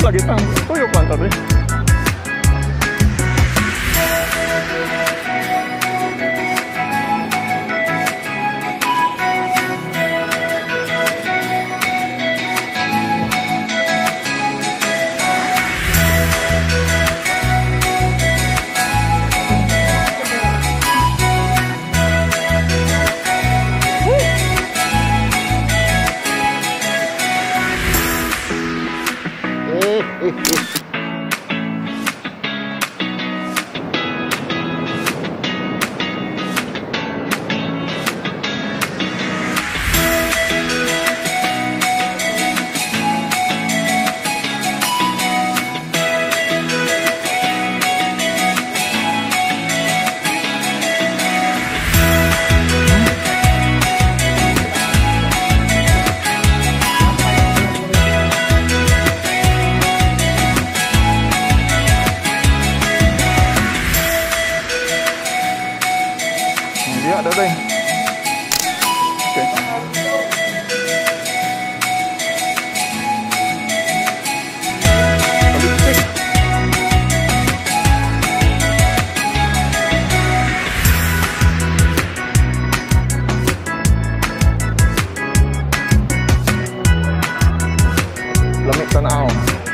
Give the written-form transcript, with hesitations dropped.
lagi tangguh. Toyo pantat deh. Ada deh. Oke. Lemik tanah.